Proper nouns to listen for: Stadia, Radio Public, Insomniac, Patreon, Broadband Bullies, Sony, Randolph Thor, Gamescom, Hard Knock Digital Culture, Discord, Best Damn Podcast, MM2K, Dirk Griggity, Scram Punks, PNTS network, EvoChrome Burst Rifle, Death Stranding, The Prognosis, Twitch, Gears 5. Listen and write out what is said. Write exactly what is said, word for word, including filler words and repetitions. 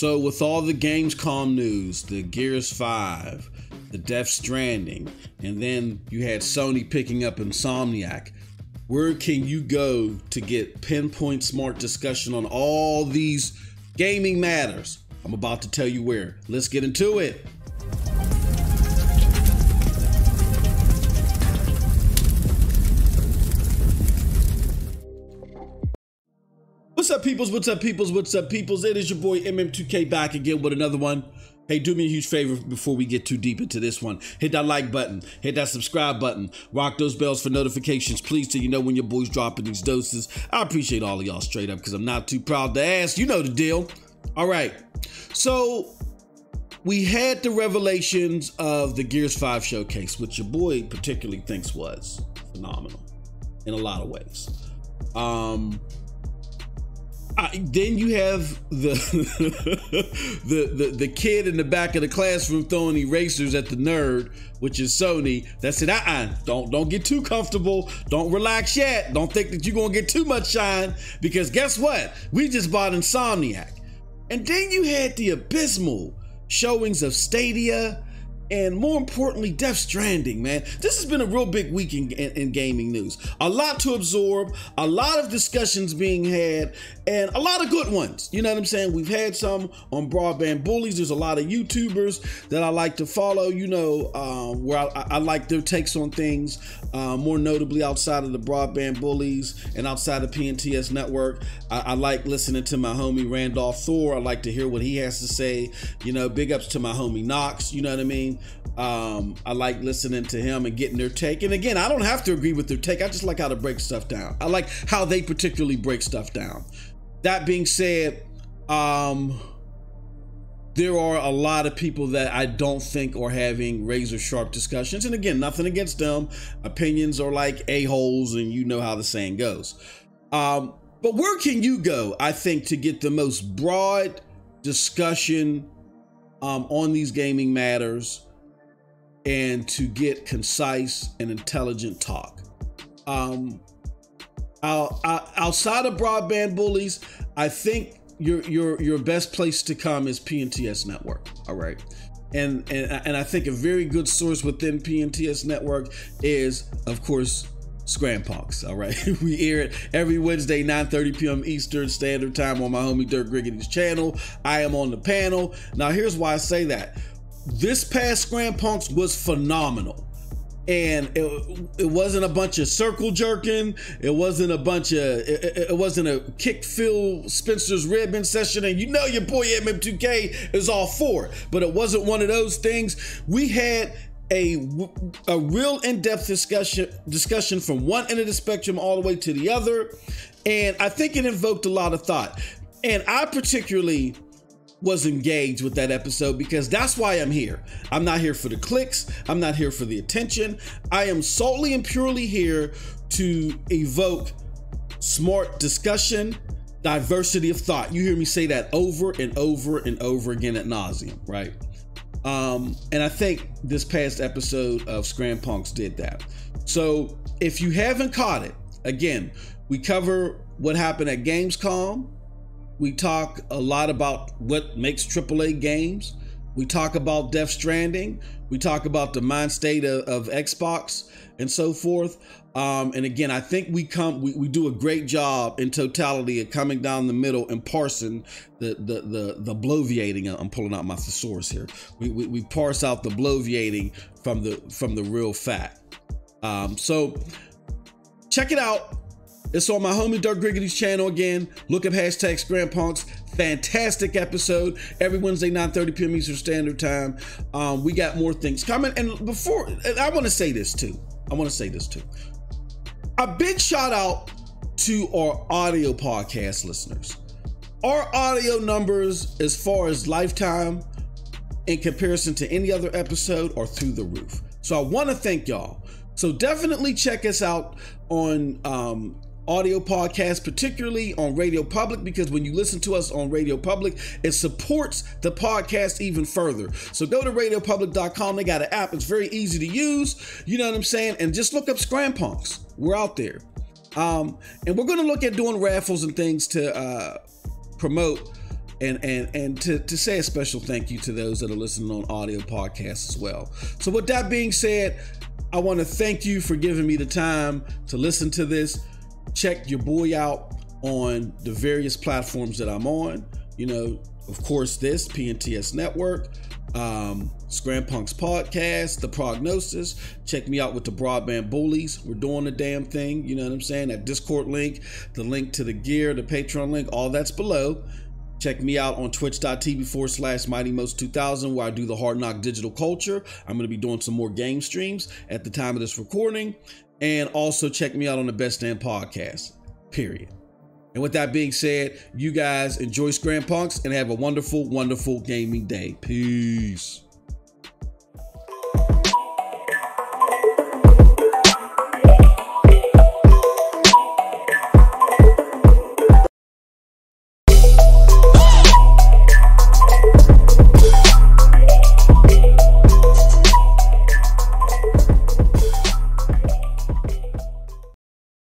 So with all the Gamescom news, the Gears five, the Death Stranding, and then you had Sony picking up Insomniac, where can you go to get pinpoint smart discussion on all these gaming matters? I'm about to tell you where. Let's get into it. What's up, peoples? What's up, peoples? What's up, peoples? It is your boy M M two K back again with another one. Hey, do me a huge favor before we get too deep into this one. Hit that like button, hit that subscribe button, rock those bells for notifications, please, so you know when your boy's dropping these doses. I appreciate all of y'all straight up because I'm not too proud to ask. You know the deal. All right. So we had the revelations of the Gears five showcase, which your boy particularly thinks was phenomenal in a lot of ways. Um... I, then you have the, the the the kid in the back of the classroom throwing erasers at the nerd, which is Sony. That said, uh-uh, don't don't get too comfortable, don't relax yet, don't think that you're gonna get too much shine, because guess what? We just bought Insomniac. And then you had the abysmal showings of Stadia, and more importantly, Death Stranding, man. This has been a real big week in, in, in gaming news. A lot to absorb, a lot of discussions being had, and a lot of good ones. You know what I'm saying? We've had some on Broadband Bullies. There's a lot of YouTubers that I like to follow, you know, uh, where I, I like their takes on things, uh, more notably outside of the Broadband Bullies and outside of P N T S network. I, I like listening to my homie Randolph Thor. I like to hear what he has to say. You know, big ups to my homie Knox, you know what I mean? Um, I like listening to him and getting their take. And again, I don't have to agree with their take. I just like how to break stuff down. I like how they particularly break stuff down. That being said, um, there are a lot of people that I don't think are having razor sharp discussions. And again, nothing against them. Opinions are like a-holes, and you know how the saying goes. Um, but where can you go, I think, to get the most broad discussion um, on these gaming matters, and to get concise and intelligent talk? Um, I'll, I, outside of Broadband Bullies, I think your your your best place to come is P N T S network. All right, and and and I think a very good source within P N T S network is, of course, Scram Punks. All right, we air it every Wednesday, nine thirty p m Eastern Standard Time on my homie Dirk Griggity's channel. I am on the panel. Now, here's why I say that. This past Scram Punks was phenomenal, and it, it wasn't a bunch of circle jerking. It wasn't a bunch of it, it wasn't a kick Phil Spencer's ribbon session, and you know your boy M M two K is all for it. But it wasn't one of those things. We had a a real in-depth discussion discussion from one end of the spectrum all the way to the other, and I think it invoked a lot of thought. And I particularly was engaged with that episode, because that's why I'm here. I'm not here for the clicks. I'm not here for the attention. I am solely and purely here to evoke smart discussion, diversity of thought. You hear me say that over and over and over again at nauseum, right? Um, and I think this past episode of Scram Punks did that. So if you haven't caught it, again, we cover what happened at Gamescom. We talk a lot about what makes triple A games. We talk about Death Stranding. We talk about the mind state of, of Xbox and so forth. Um, and again, I think we come we, we do a great job in totality of coming down the middle and parsing the the the, the bloviating. I'm pulling out my thesaurus here. We, we, we parse out the bloviating from the from the real fact. Um, so check it out. It's on my homie Dirk Griggity's channel again. Look up hashtag Scram Punks. Fantastic episode. Every Wednesday, nine thirty p m Eastern Standard Time. Um, we got more things coming. And before, and I want to say this too. I want to say this too. A big shout out to our audio podcast listeners. Our audio numbers, as far as lifetime, in comparison to any other episode, are through the roof. So I want to thank y'all. So definitely check us out on um, audio podcasts, particularly on Radio Public, because when you listen to us on Radio Public, it supports the podcast even further. So go to radio public dot com. They got an app. It's very easy to use. You know what I'm saying? And just look up Scram Punks. We're out there. Um, and we're going to look at doing raffles and things to uh, promote and and and to, to say a special thank you to those that are listening on audio podcasts as well. So with that being said, I want to thank you for giving me the time to listen to this. Check your boy out on the various platforms that I'm on. You know, of course, this P N T S network, um, Scram Punks podcast, The Prognosis. Check me out with the Broadband Bullies. We're doing the damn thing. You know what I'm saying? That Discord link, the link to the gear, the Patreon link, all that's below. Check me out on twitch dot t v forward slash Mighty Most two thousand, where I do the Hard Knock Digital Culture. I'm going to be doing some more game streams at the time of this recording. And also check me out on the Best Damn Podcast, period. And with that being said, you guys enjoy Scram Punks and have a wonderful, wonderful gaming day. Peace.